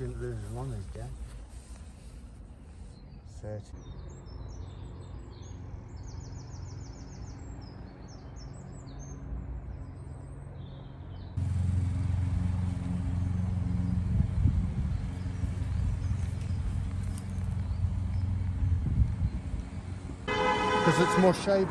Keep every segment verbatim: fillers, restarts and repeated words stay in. didn't lose them on this day. thirty. Because it's more shaded.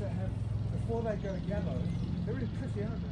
That have, before they go yellow, they're really pretty, aren't they?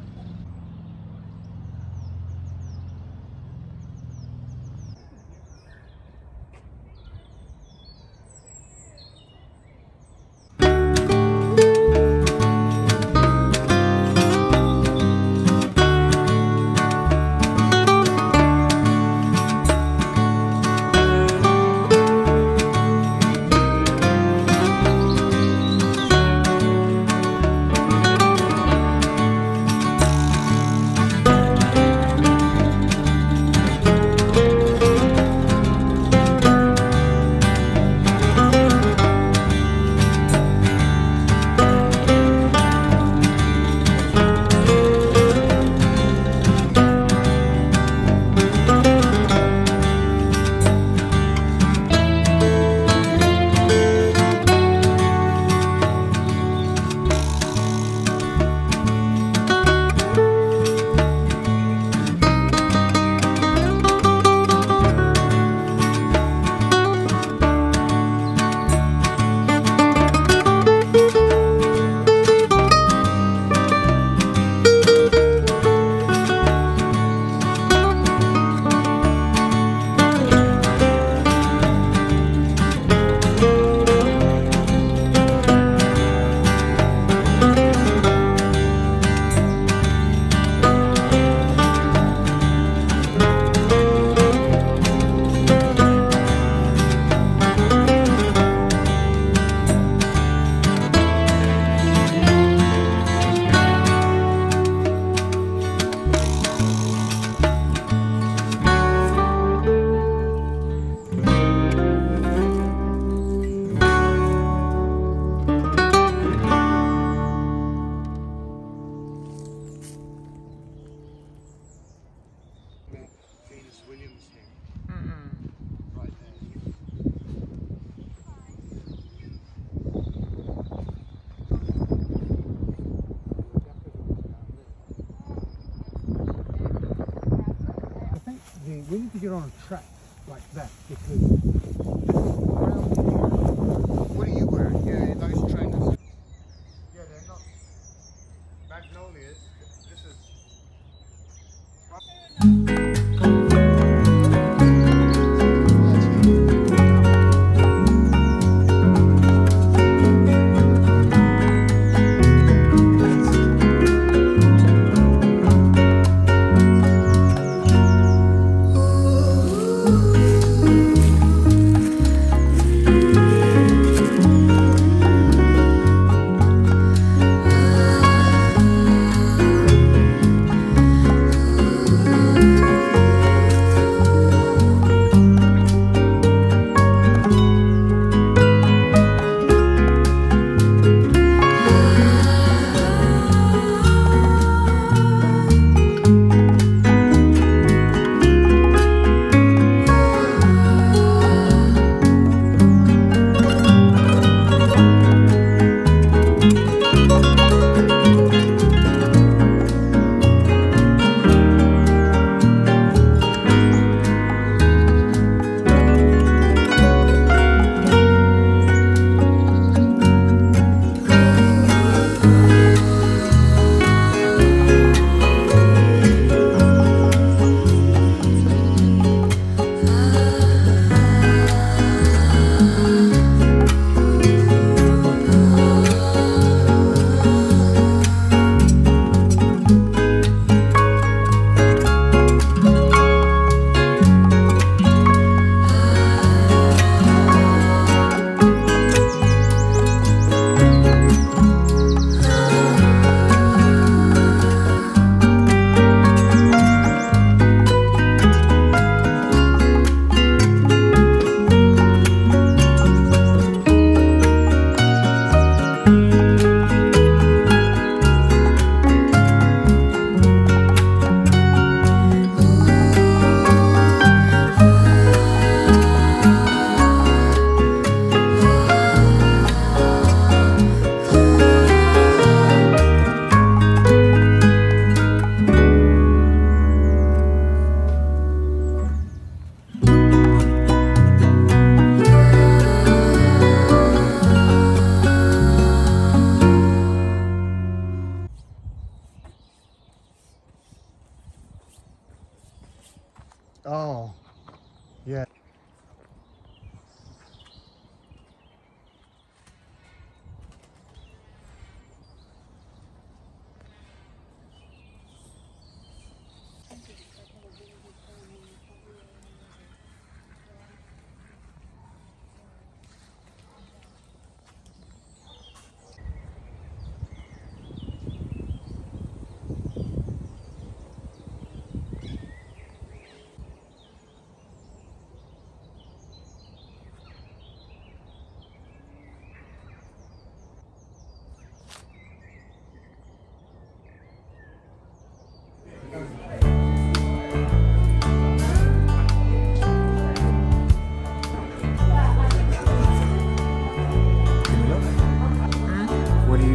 We need to get on a track like that because around here. What are you wearing? Yeah, those trainers. Yeah, they're not magnolias. This is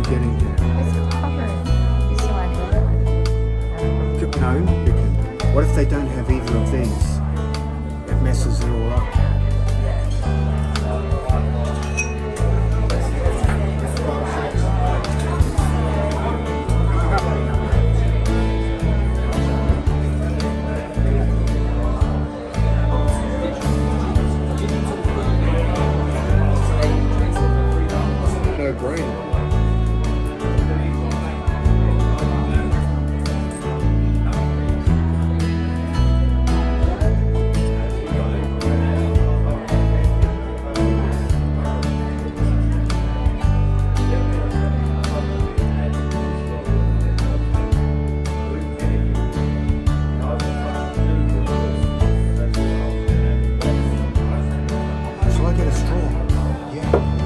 getting there. It's covered. You still have another one? No, you can. What if they don't have either of these? It messes it all up. Shall I get a straw? Yeah.